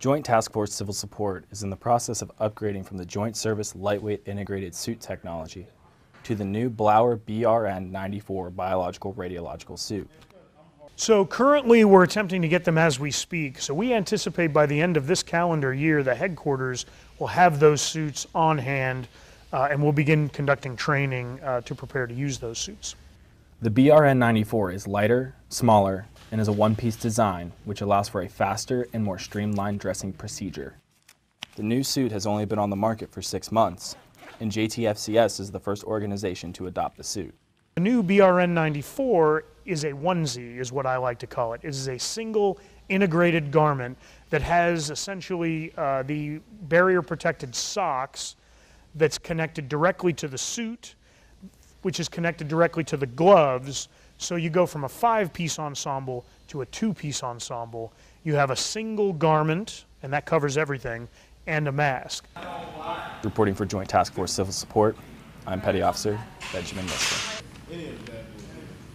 Joint Task Force Civil Support is in the process of upgrading from the Joint Service Lightweight Integrated Suit Technology to the new Blauer BRN-94 biological radiological suit. So currently we're attempting to get them as we speak. So we anticipate by the end of this calendar year, the headquarters will have those suits on hand and we'll begin conducting training to prepare to use those suits. The BRN-94 is lighter, smaller, and is a one-piece design which allows for a faster and more streamlined dressing procedure. The new suit has only been on the market for 6 months, and JTFCS is the first organization to adopt the suit. The new BRN-94 is a onesie, is what I like to call it. It is a single integrated garment that has essentially the barrier-protected socks that's connected directly to the suit, which is connected directly to the gloves. So you go from a 5-piece ensemble to a 2-piece ensemble. You have a single garment, and that covers everything, and a mask. Reporting for Joint Task Force Civil Support, I'm Petty Officer Benjamin Mister.